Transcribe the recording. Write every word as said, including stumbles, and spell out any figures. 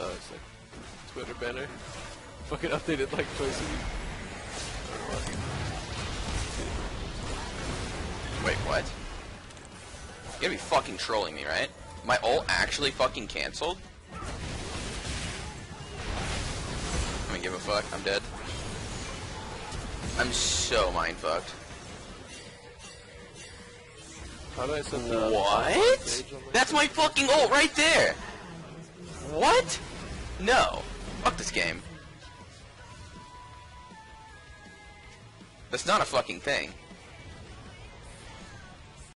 Oh, it's like Twitter banner. Fucking updated like twice a week. Wait, what? You gotta be fucking trolling me, right? My ult actually fucking cancelled? I don't give a fuck, I'm dead. I'm so mindfucked. How do I send that? What? That's my fucking ult right there! What? No. Fuck this game. That's not a fucking thing.